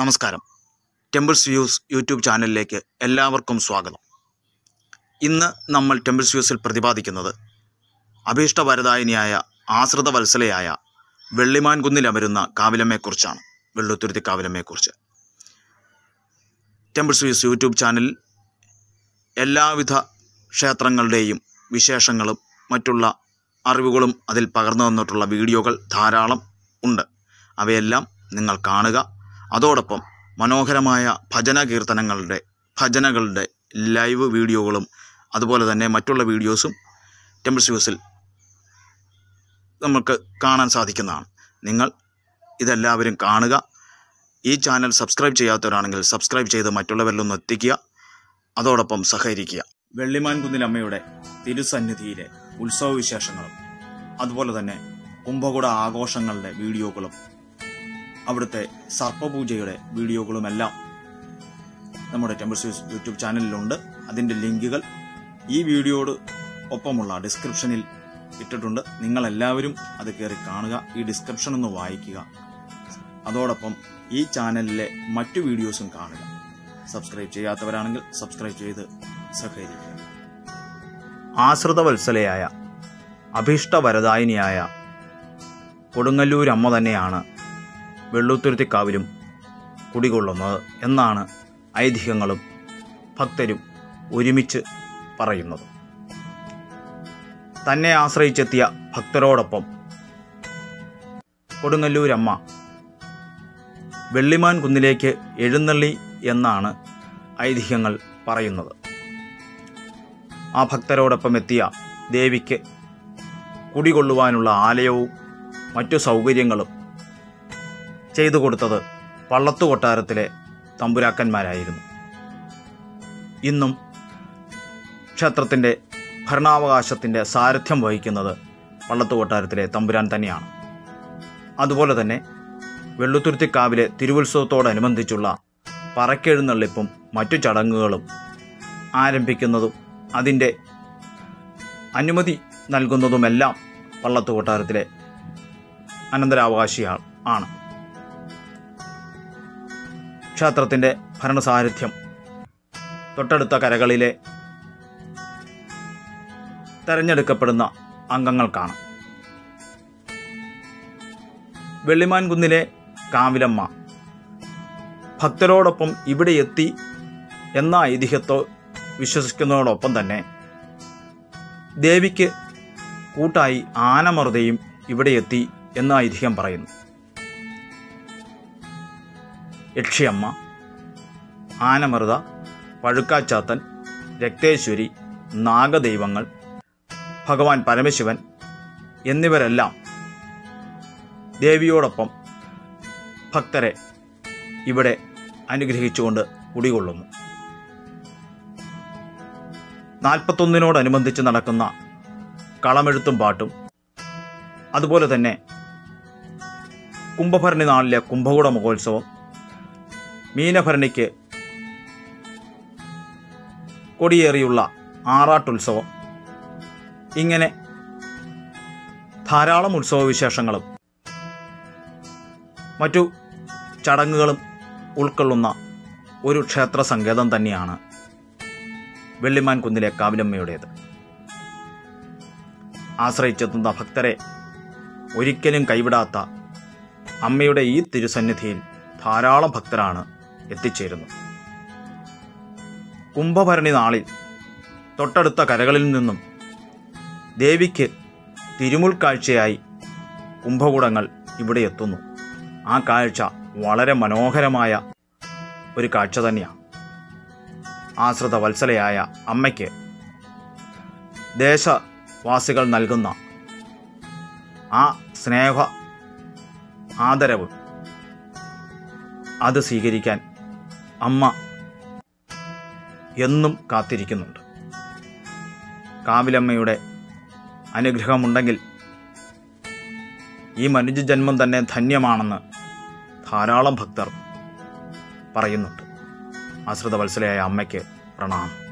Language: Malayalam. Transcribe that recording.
നമസ്കാരം. ടെമ്പിൾസ് വ്യൂസ് യൂട്യൂബ് ചാനലിലേക്ക് എല്ലാവർക്കും സ്വാഗതം. ഇന്ന് നമ്മൾ ടെമ്പിൾസ് വ്യൂസിൽ പ്രതിപാദിക്കുന്നത് അഭീഷ്ടവരദായിനിയായ ആശ്രിതവത്സലയായ വെള്ളിമാൻകുന്നിലമരുന്ന കാവിലമ്മയെക്കുറിച്ചാണ്, വെള്ളൂത്തുരുത്തി കാവിലമ്മയെക്കുറിച്ച്. ടെമ്പിൾസ് വ്യൂസ് യൂട്യൂബ് ചാനലിൽ എല്ലാവിധ ക്ഷേത്രങ്ങളുടെയും വിശേഷങ്ങളും മറ്റുള്ള അറിവുകളും അതിൽ പകർന്നു തന്നിട്ടുള്ള വീഡിയോകൾ ധാരാളം ഉണ്ട്. അവയെല്ലാം നിങ്ങൾ കാണുക. അതോടൊപ്പം മനോഹരമായ ഭജനകളുടെ ലൈവ് വീഡിയോകളും അതുപോലെ തന്നെ മറ്റുള്ള വീഡിയോസും ടെമ്പിൾസ് വ്യൂസിൽ നമുക്ക് കാണാൻ സാധിക്കുന്നതാണ്. നിങ്ങൾ ഇതെല്ലാവരും കാണുക. ഈ ചാനൽ സബ്സ്ക്രൈബ് ചെയ്യാത്തവരാണെങ്കിൽ സബ്സ്ക്രൈബ് ചെയ്ത് മറ്റുള്ളവരിലൊന്ന് എത്തിക്കുക. അതോടൊപ്പം സഹകരിക്കുക. വെള്ളിമാൻകുന്നിലമ്മയുടെ തിരുസന്നിധിയിലെ ഉത്സവവിശേഷങ്ങളും അതുപോലെ തന്നെ കുംഭകൂട ആഘോഷങ്ങളുടെ വീഡിയോകളും അവിടുത്തെ സർപ്പപൂജയുടെ വീഡിയോകളുമെല്ലാം നമ്മുടെ ടെമ്പിൾസ് വ്യൂസ് യൂട്യൂബ് ചാനലിലുണ്ട്. അതിൻ്റെ ലിങ്കുകൾ ഈ വീഡിയോയോട് ഒപ്പമുള്ള ഡിസ്ക്രിപ്ഷനിൽ ഇട്ടിട്ടുണ്ട്. നിങ്ങളെല്ലാവരും അത് കയറി കാണുക, ഈ ഡിസ്ക്രിപ്ഷൻ ഒന്ന് വായിക്കുക. അതോടൊപ്പം ഈ ചാനലിലെ മറ്റു വീഡിയോസും കാണുക. സബ്സ്ക്രൈബ് ചെയ്യാത്തവരാണെങ്കിൽ സബ്സ്ക്രൈബ് ചെയ്ത് സഹകരിക്കുക. ആശ്രിതവത്സലയായ അഭീഷ്ടവരദായിനിയായ കൊടുങ്ങല്ലൂർ അമ്മ തന്നെയാണ് വെള്ളൂത്തുരുത്തിക്കാവിലും കുടികൊള്ളുന്നത് എന്നാണ് ഐതിഹ്യങ്ങളും ഭക്തരും ഒരുമിച്ച് പറയുന്നത്. തന്നെ ആശ്രയിച്ചെത്തിയ ഭക്തരോടൊപ്പം കൊടുങ്ങല്ലൂരമ്മ വെള്ളിമാൻ കുന്നിലേക്ക് എഴുന്നള്ളി എന്നാണ് ഐതിഹ്യങ്ങൾ പറയുന്നത്. ആ ഭക്തരോടൊപ്പം എത്തിയ ദേവിക്ക് കുടികൊള്ളുവാനുള്ള ആലയവും മറ്റു സൗകര്യങ്ങളും ചെയ്തു കൊടുത്തത് പള്ളത്തുകൊട്ടാരത്തിലെ തമ്പുരാക്കന്മാരായിരുന്നു. ഇന്നും ക്ഷേത്രത്തിൻ്റെ ഭരണാവകാശത്തിൻ്റെ സാരഥ്യം വഹിക്കുന്നത് പള്ളത്തുകൊട്ടാരത്തിലെ തമ്പുരാൻ തന്നെയാണ്. അതുപോലെ തന്നെ വെള്ളൂത്തുരുത്തിക്കാവിലെ തിരുവുത്സവത്തോടനുബന്ധിച്ചുള്ള പറക്കെഴുന്നള്ളിപ്പും മറ്റു ചടങ്ങുകളും ആരംഭിക്കുന്നതും അതിൻ്റെ അനുമതി നൽകുന്നതുമെല്ലാം പള്ളത്തുകൊട്ടാരത്തിലെ അനന്തരാവകാശിയാൾ ആണ്. ക്ഷേത്രത്തിൻ്റെ ഭരണസാരഥ്യം തൊട്ടടുത്ത കരകളിലെ തെരഞ്ഞെടുക്കപ്പെടുന്ന അംഗങ്ങൾക്കാണ്. വെള്ളിമാൻകുന്നിലെ കാവിലമ്മ ഭക്തരോടൊപ്പം ഇവിടെ എത്തി എന്ന ഐതിഹ്യത്തോ വിശ്വസിക്കുന്നതോടൊപ്പം തന്നെ ദേവിക്ക് കൂട്ടായി ആനമറുതയും ഇവിടെ എത്തി എന്ന ഐതിഹ്യം പറയുന്നു. യക്ഷിയമ്മ, ആനമൃത, പഴുക്കാച്ചാത്തൻ, രക്തേശ്വരി, നാഗദൈവങ്ങൾ, ഭഗവാൻ പരമശിവൻ എന്നിവരെല്ലാം ദേവിയോടൊപ്പം ഭക്തരെ ഇവിടെ അനുഗ്രഹിച്ചുകൊണ്ട് കുടികൊള്ളുന്നു. 41-നോടനുബന്ധിച്ച് നടക്കുന്ന കളമെഴുത്തും പാട്ടും അതുപോലെ തന്നെ കുംഭഭരണി നാളിലെ കുംഭകൂട മഹോത്സവം, മീനഭരണിക്ക് കൊടിയേറിയുള്ള ആറാട്ടുത്സവം, ഇങ്ങനെ ധാരാളം ഉത്സവവിശേഷങ്ങളും മറ്റു ചടങ്ങുകളും ഉൾക്കൊള്ളുന്ന ഒരു ക്ഷേത്ര സങ്കേതം തന്നെയാണ് വെള്ളിമാൻ കുന്നിലെ കാവിലമ്മയുടേത്. ആശ്രയിച്ചെത്തുന്ന ഭക്തരെ ഒരിക്കലും കൈവിടാത്ത അമ്മയുടെ ഈ തിരുസന്നിധിയിൽ ധാരാളം ഭക്തരാണ് എത്തിച്ചേരുന്നത്. കുംഭഭരണി നാളിൽ തൊട്ടടുത്ത കരകളിൽ നിന്നും ദേവിക്ക് തിരുമുൽക്കാഴ്ചയായി കുംഭകൂടങ്ങൾ ഇവിടെ എത്തുന്നു. ആ കാഴ്ച വളരെ മനോഹരമായ ഒരു കാഴ്ച തന്നെയാണ്. ആശ്രിത വത്സലയായ അമ്മയ്ക്ക് ദേശവാസികൾ നൽകുന്ന ആ സ്നേഹ ആദരവ് അത് സ്വീകരിക്കാൻ അമ്മ എന്നും കാത്തിരിക്കുന്നുണ്ട്. കാവിലമ്മയുടെ അനുഗ്രഹമുണ്ടെങ്കിൽ ഈ മനുഷ്യജന്മം തന്നെ ധന്യമാണെന്ന് ധാരാളം ഭക്തർ പറയുന്നുണ്ട്. ആശ്രിതവത്സലയായ അമ്മയ്ക്ക് പ്രണാമം.